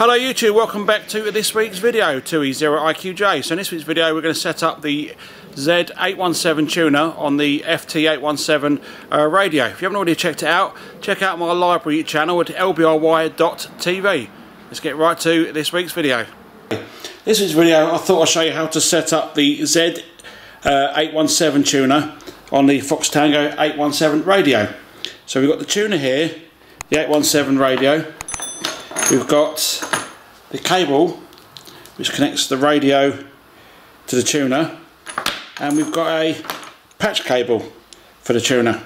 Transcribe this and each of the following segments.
Hello YouTube, welcome back to this week's video, 2E0IQJ. So in this week's video we're going to set up the Z817 tuner on the FT817 radio. If you haven't already checked it out, check out my library channel at lbry.tv. Let's get right to this week's video. This week's video I thought I'd show you how to set up the Z817 tuner on the Fox Tango 817 radio. So we've got the tuner here, the 817 radio. We've got the cable which connects the radio to the tuner, and we've got a patch cable for the tuner.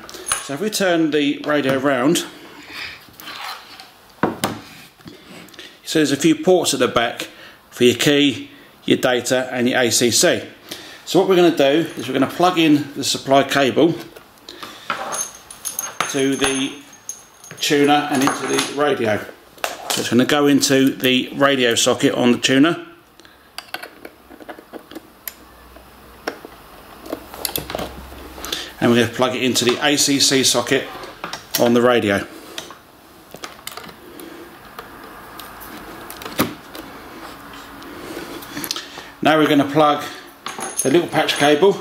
So if we turn the radio round, so there's a few ports at the back for your key, your data and your ACC. So what we're going to do is we're going to plug in the supply cable to the tuner and into the radio. So it's going to go into the radio socket on the tuner. And we're going to plug it into the ACC socket on the radio. Now we're going to plug the little patch cable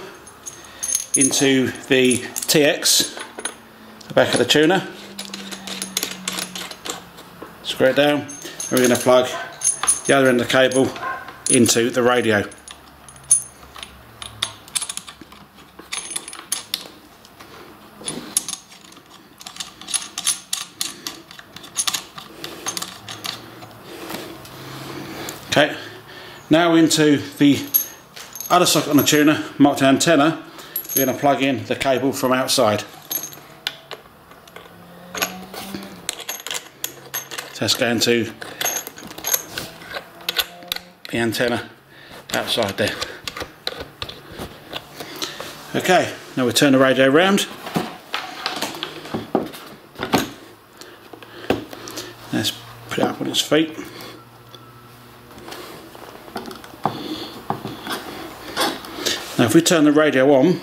into the TX, the back of the tuner. Square it down, and we're going to plug the other end of the cable into the radio. Okay, now into the other socket on the tuner, marked an antenna, we're going to plug in the cable from outside. Let's go into the antenna outside there. Okay, now we turn the radio around. Let's put it up on its feet. Now if we turn the radio on,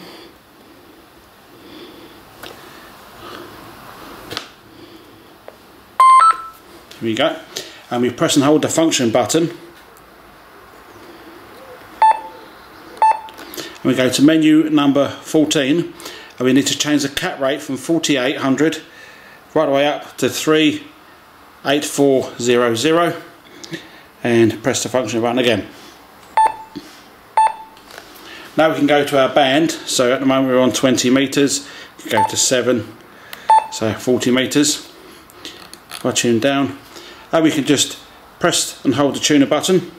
here we go, and we press and hold the function button, and we go to menu number 14, and we need to change the cat rate from 4800 right the way up to 38400, and press the function button again. Now we can go to our band, so at the moment we're on 20 meters, we can go to 7, so 40 meters, if I tune down. And we can just press and hold the tuner button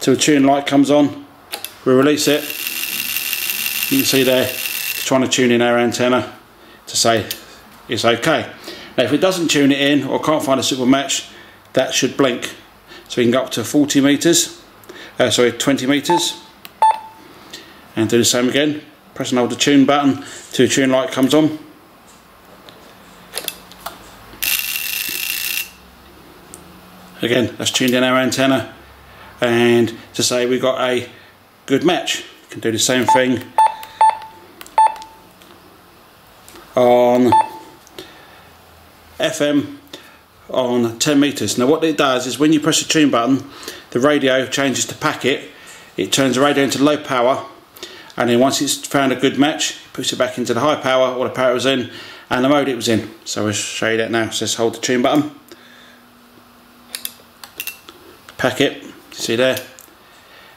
till the tune light comes on. We'll release it. You can see there it's trying to tune in our antenna to say it's okay. Now if it doesn't tune it in or can't find a suitable match, that should blink. So we can go up to 20 meters, and do the same again. Press and hold the tune button till the tune light comes on. Again, that's tuned in our antenna, and to say we've got a good match. You can do the same thing on FM on 10 meters. Now what it does is when you press the tune button, the radio changes to packet, it turns the radio into low power, and then once it's found a good match, it puts it back into the high power, or the power it was in, and the mode it was in. So I'll show you that now. So let's hold the tune button. Packet, see there,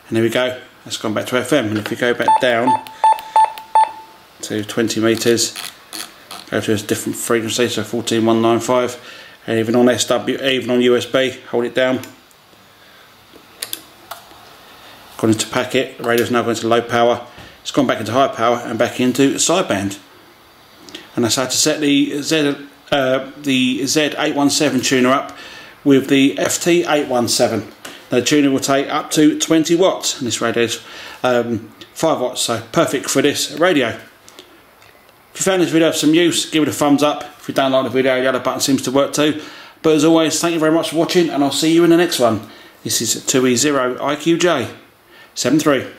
and there we go, that's gone back to FM. And if we go back down to 20 meters, go to a different frequency, so 14195, and even on USB, hold it down. Gone into packet, the radio's now going to low power, it's gone back into high power and back into sideband. And that's how to set the Z817 tuner up with the FT817. Now the tuner will take up to 20 watts, and this radio is 5 watts, so perfect for this radio. If you found this video of some use, give it a thumbs up. If you don't like the video, the other button seems to work too. But as always, thank you very much for watching, and I'll see you in the next one. This is 2E0IQJ 73.